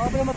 قبل ما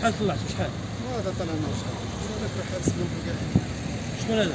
شحال طلعت شحال؟ هذا طلع لنا شحال؟ شحال في الحارس من فوق شكون هذا؟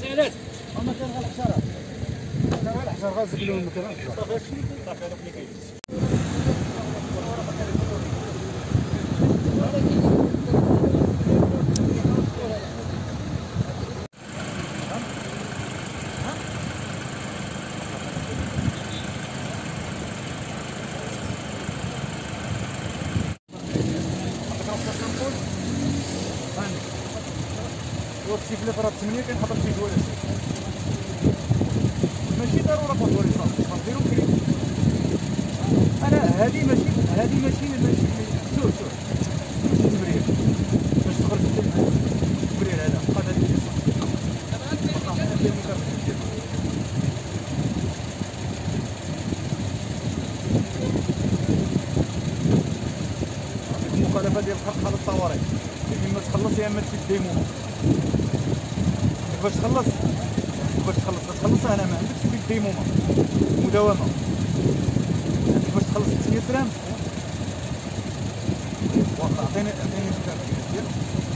سالات اما كان غير الحجر كان غير الحجر غير زبلوا المكان صافي صافي هذوك اللي كاين السيف اللي فرات 8 كينحضر تيدو على السيف، ماشي ضرورة بوطوري صافي غنديرو كريم. أنا هادي ماشي شوف التمرير باش تخرج التمرير هذا بقى هادي المخالفة ديال الخلق على الطوارئ، إما تخلص يا إما تمشي ديمو. باش تخلص أنا ما عندكش فيك ديمومة مداومة، باش تخلص 600 درهم واخا عطيني الكارت ديالك.